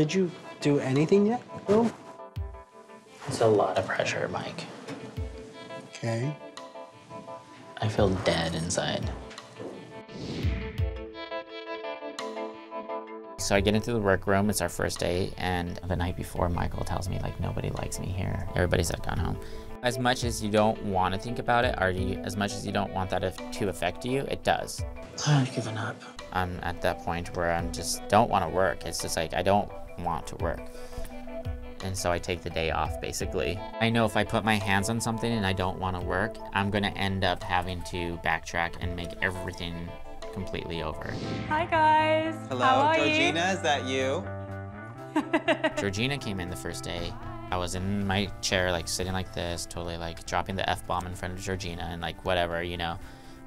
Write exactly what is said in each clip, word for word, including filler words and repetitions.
Did you do anything yet, Will? It's a lot of pressure, Mike. Okay. I feel dead inside. So I get into the workroom, it's our first day, and the night before, Michael tells me, like, nobody likes me here. Everybody's like gone home. As much as you don't want to think about it, or you, as much as you don't want that to affect you, it does. I've given up. I'm at that point where I just don't want to work. It's just like, I don't want to work. And so I take the day off, basically. I know if I put my hands on something and I don't want to work, I'm going to end up having to backtrack and make everything completely over. Hi guys. Hello, how are Georgina, you? Is that you? Georgina came in the first day. I was in my chair, like sitting like this, totally like dropping the F-bomb in front of Georgina and like whatever, you know,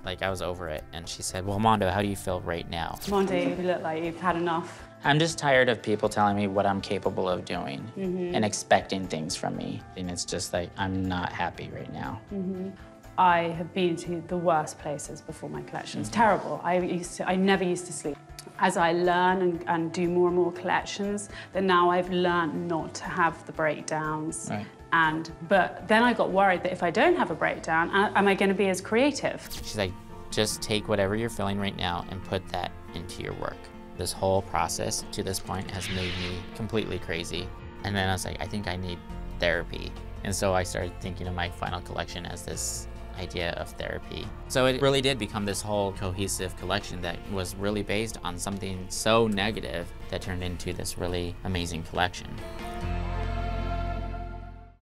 like I was over it. And she said, well, Mondo, how do you feel right now? Mondo, you look like you've had enough. I'm just tired of people telling me what I'm capable of doing mm-hmm. and expecting things from me. And it's just like, I'm not happy right now. Mm-hmm. I have been to the worst places before my collection. It's terrible. I used to, I never used to sleep. As I learn and, and do more and more collections, then now I've learned not to have the breakdowns. Right. And but then I got worried that if I don't have a breakdown, am I going to be as creative? She's like, just take whatever you're feeling right now and put that into your work. This whole process to this point has made me completely crazy. And then I was like, I think I need therapy. And so I started thinking of my final collection as this idea of therapy. So it really did become this whole cohesive collection that was really based on something so negative that turned into this really amazing collection.